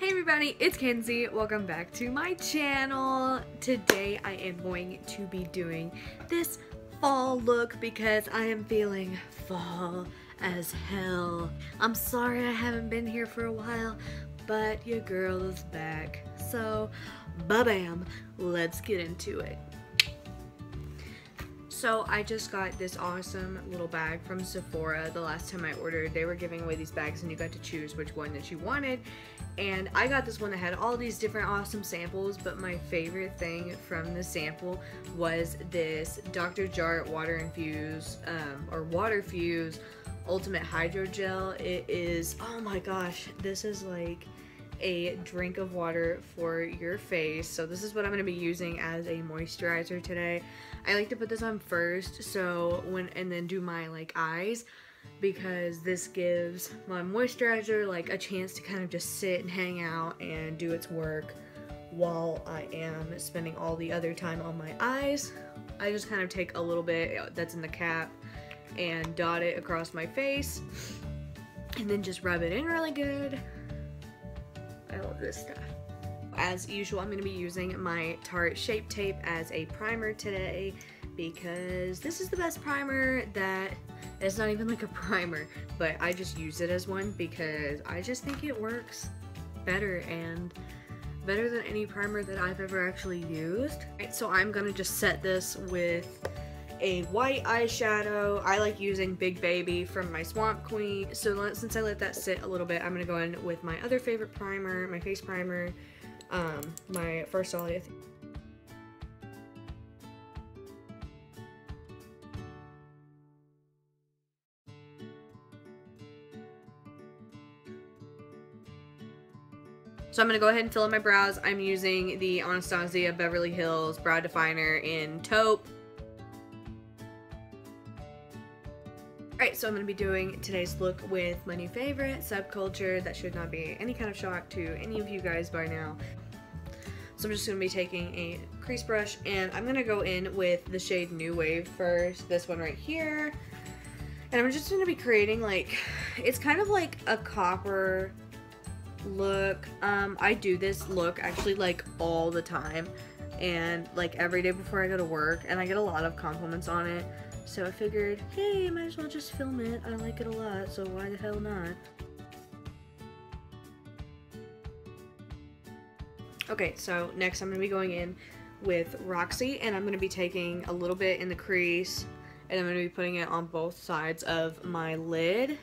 Hey everybody, it's Kenzie. Welcome back to my channel. Today I am going to be doing this fall look because I am feeling fall as hell. I'm sorry I haven't been here for a while, but your girl is back. So, ba-bam, let's get into it. So I just got this awesome little bag from Sephora the last time I ordered. They were giving away these bags and you got to choose which one that you wanted. And I got this one that had all these different awesome samples, but my favorite thing from the sample was this Dr. Jart Water Infused, or Water Fuse Ultimate Hydrogel. It is, oh my gosh, this is like a drink of water for your face. So this is what I'm going to be using as a moisturizer today. I like to put this on first, so and then do my like eyes, because this gives my moisturizer like a chance to kind of just sit and hang out and do its work while I am spending all the other time on my eyes. I just kind of take a little bit that's in the cap and dot it across my face and then just rub it in really good. I love this stuff. As usual, I'm going to be using my Tarte Shape Tape as a primer today because this is the best primer that, it's not even like a primer, but I just use it as one because I just think it works better and better than any primer that I've ever actually used. Right, so I'm going to just set this with a white eyeshadow. I like using Big Baby from my Swamp Queen. So since I let that sit a little bit, I'm gonna go in with my other favorite primer, my face primer, my First Solid. So I'm going to go ahead and fill in my brows. I'm using the Anastasia Beverly Hills Brow Definer in Taupe. Alright, so I'm going to be doing today's look with my new favorite, Subculture. That should not be any kind of shock to any of you guys by now. So I'm just going to be taking a crease brush and I'm going to go in with the shade New Wave first, this one right here. And I'm just going to be creating like, it's kind of like a copper look. I do this look actually like all the time and like every day before I go to work, and I get a lot of compliments on it. So I figured, hey, I might as well just film it. I like it a lot, so why the hell not? Okay, so next I'm going to be going in with Roxy, and I'm going to be taking a little bit in the crease, and I'm going to be putting it on both sides of my lid.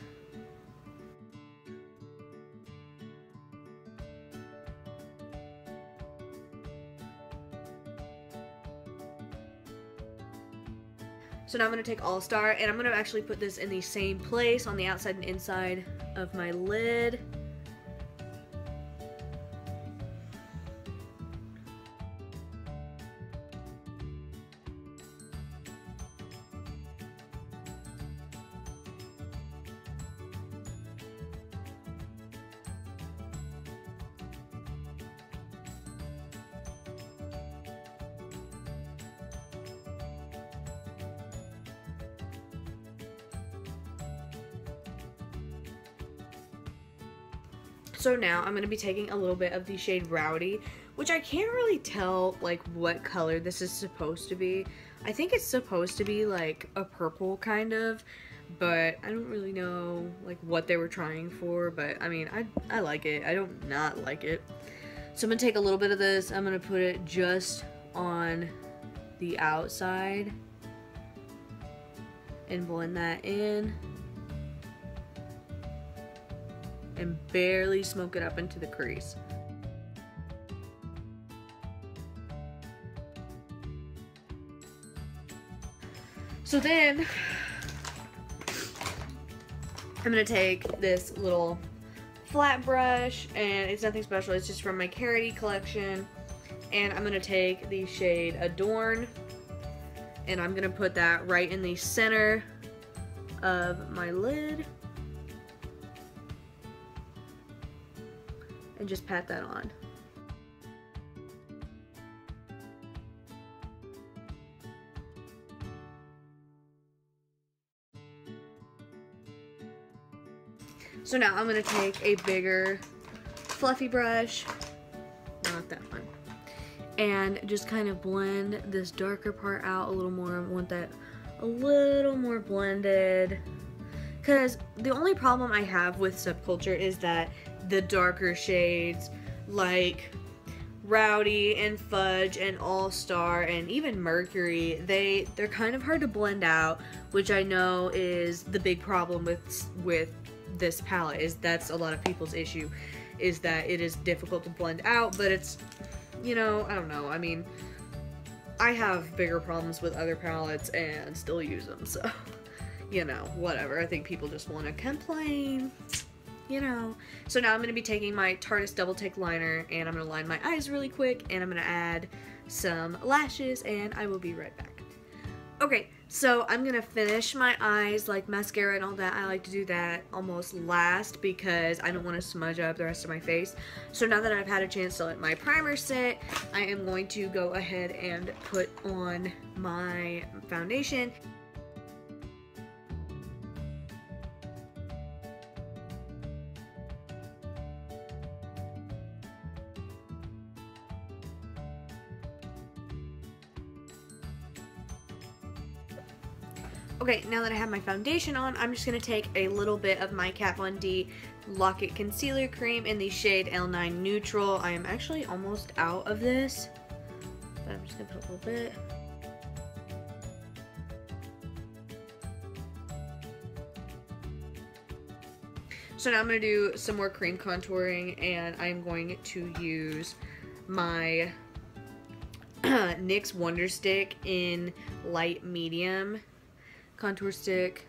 So now I'm going to take All Star, and I'm going to actually put this in the same place on the outside and inside of my lid. So now I'm going to be taking a little bit of the shade Rowdy, which I can't really tell like what color this is supposed to be. I think it's supposed to be like a purple kind of, but I don't really know like what they were trying for, but I mean, I like it. I don't not like it. So I'm going to take a little bit of this. I'm going to put it just on the outside and blend that in. And barely smoke it up into the crease. So then, I'm gonna take this little flat brush, and it's nothing special, it's just from my Carity collection, and I'm gonna take the shade Adorn, and I'm gonna put that right in the center of my lid. And just pat that on. So now I'm going to take a bigger fluffy brush, not that fun, and just kind of blend this darker part out a little more. I want that a little more blended, because the only problem I have with Subculture is that the darker shades like Rowdy and Fudge and All Star and even Mercury, they're kind of hard to blend out, which I know is the big problem with this palette. Is that's a lot of people's issue, is that it is difficult to blend out. But it's, you know, I don't know, I mean, I have bigger problems with other palettes and still use them, so, you know, whatever. I think people just want to complain, you know. So now I'm going to be taking my Tardis Double Take Liner and I'm going to line my eyes really quick and I'm going to add some lashes and I will be right back. Okay, so I'm going to finish my eyes, like mascara and all that. I like to do that almost last because I don't want to smudge up the rest of my face. So now that I've had a chance to let my primer sit, I am going to go ahead and put on my foundation. Okay, now that I have my foundation on, I'm just going to take a little bit of my Kat Von D Locket Concealer Cream in the shade L9 Neutral. I am actually almost out of this, but I'm just going to put a little bit. So now I'm going to do some more cream contouring, and I'm going to use my NYX Wonder Stick in Light Medium Contour Stick.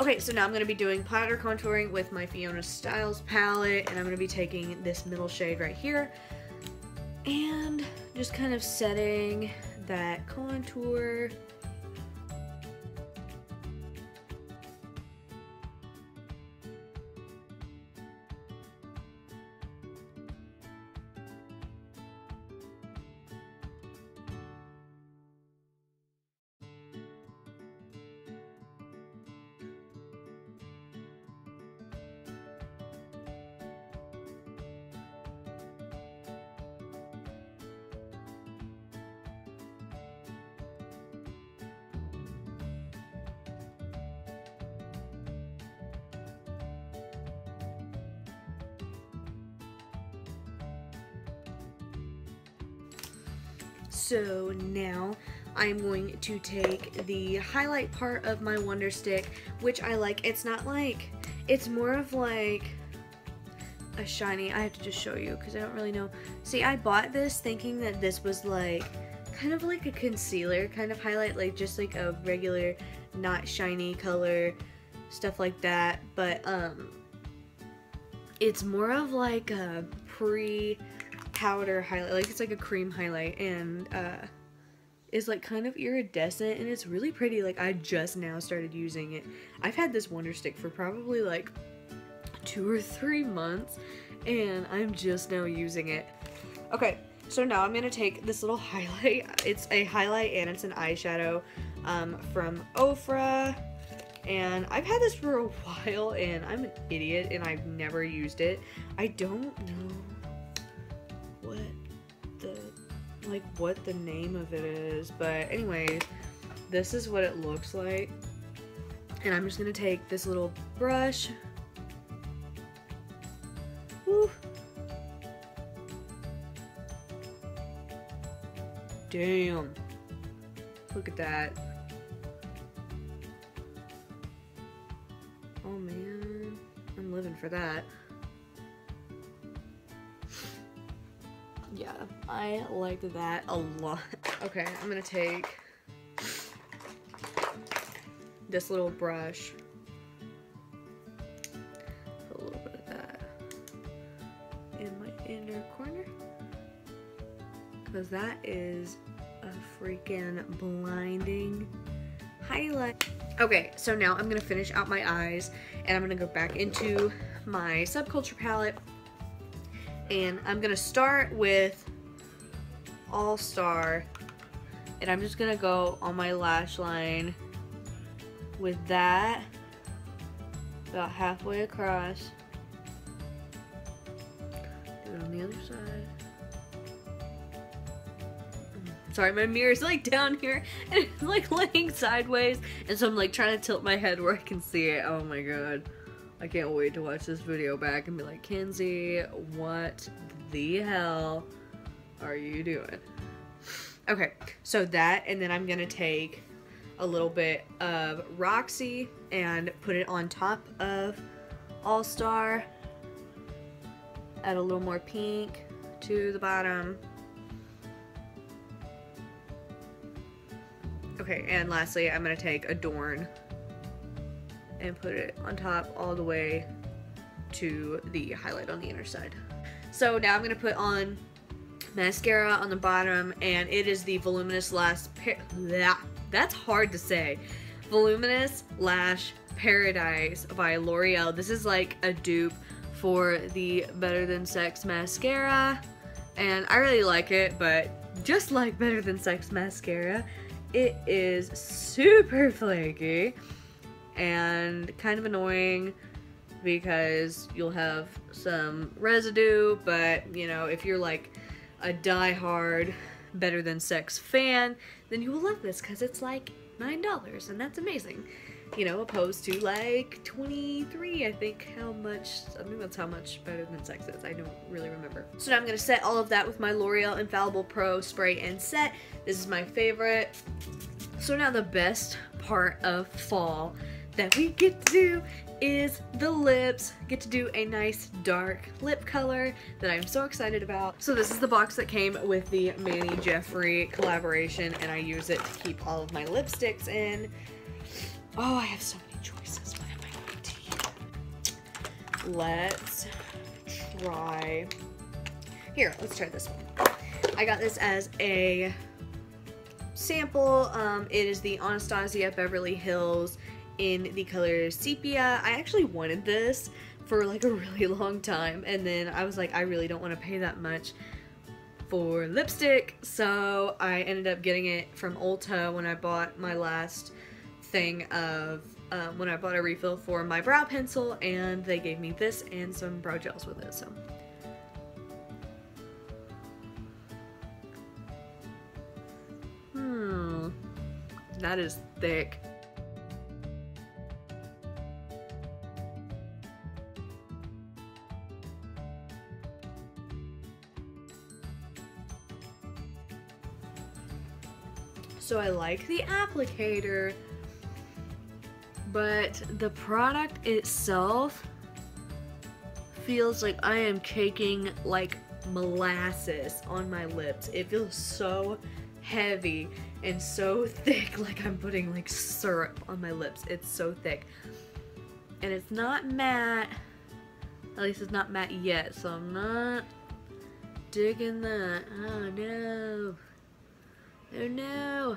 Okay, so now I'm going to be doing powder contouring with my Fiona Styles palette, and I'm going to be taking this middle shade right here and just kind of setting that contour. So now I'm going to take the highlight part of my Wonder Stick, which I like. It's not like, it's more of like a shiny. I have to just show you because I don't really know. See, I bought this thinking that this was like, kind of like a concealer kind of highlight, like just like a regular, not shiny color, stuff like that. But it's more of like a powder highlight, like it's like a cream highlight, and is like kind of iridescent, and it's really pretty. Like, I just now started using it. I've had this Wonder Stick for probably like 2 or 3 months and I'm just now using it. Okay, so now I'm gonna take this little highlight. It's a highlight and it's an eyeshadow from Ofra, and I've had this for a while and I'm an idiot and I've never used it. I don't know what the name of it is, but anyways, this is what it looks like, and I'm just gonna take this little brush. Woo. Damn, look at that. Oh man, I'm living for that. Yeah, I like that a lot. Okay, I'm gonna take this little brush, put a little bit of that. inner corner, because that is a freaking blinding highlight. Okay, so now I'm gonna finish out my eyes and I'm gonna go back into my Subculture palette, and I'm gonna start with All Star, and I'm just gonna go on my lash line with that about halfway across. Do it on the other side. Sorry, my mirror's like down here and it's like laying sideways, and so I'm like trying to tilt my head where I can see it. Oh my god, I can't wait to watch this video back and be like, Kenzie, what the hell are you doing? Okay, so that, and then I'm gonna take a little bit of Roxy and put it on top of All Star. Add a little more pink to the bottom. Okay, and lastly, I'm gonna take Adorn and put it on top all the way to the highlight on the inner side. So now I'm gonna put on mascara on the bottom, and it is the Voluminous Lash Voluminous Lash Paradise by L'Oreal. This is like a dupe for the Better Than Sex mascara, and I really like it, but just like Better Than Sex mascara, it is super flaky and kind of annoying because you'll have some residue, but you know, if you're like a die-hard Better Than Sex fan, then you will love this because it's like $9 and that's amazing, you know, opposed to like 23, I think that's how much Better Than Sex is. I don't really remember. So now I'm gonna set all of that with my L'Oreal Infallible Pro Spray and Set. This is my favorite. So now the best part of fall that we get to do is the lips. Get to do a nice dark lip color that I'm so excited about. So this is the box that came with the Manny Jeffrey collaboration, and I use it to keep all of my lipsticks in. Oh, I have so many choices. What am I going to use? Let's try this one. I got this as a sample. It is the Anastasia Beverly Hills in the color Sepia. I actually wanted this for like a really long time, and then I was like, I really don't want to pay that much for lipstick, so I ended up getting it from Ulta when I bought my last thing of when I bought a refill for my brow pencil, and they gave me this and some brow gels with it. So that is thick. So I like the applicator, but the product itself feels like I am caking like molasses on my lips. It feels so heavy and so thick, like I'm putting like syrup on my lips. It's so thick. And it's not matte, at least it's not matte yet, so I'm not digging that. Oh no. Oh no.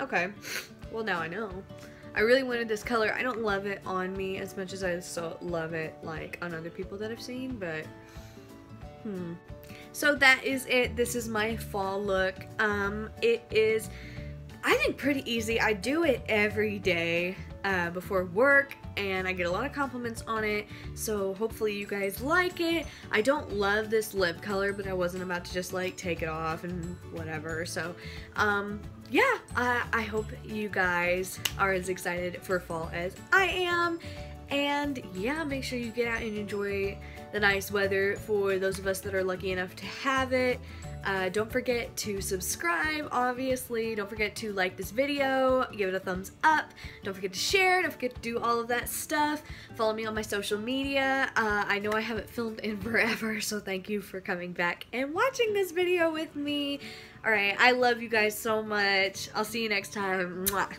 Okay, well now I know. I really wanted this color. I don't love it on me as much as I still love it like on other people that I've seen, but So that is it. This is my fall look. It is, I think, pretty easy. I do it every day before work, and I get a lot of compliments on it, so hopefully you guys like it. I don't love this lip color, but I wasn't about to just like take it off and whatever, so yeah, I hope you guys are as excited for fall as I am, and yeah, make sure you get out and enjoy the nice weather for those of us that are lucky enough to have it. Don't forget to subscribe, obviously. Don't forget to like this video, give it a thumbs up. Don't forget to share, don't forget to do all of that stuff. Follow me on my social media. I know I haven't filmed in forever, so thank you for coming back and watching this video with me. Alright, I love you guys so much. I'll see you next time. Mwah.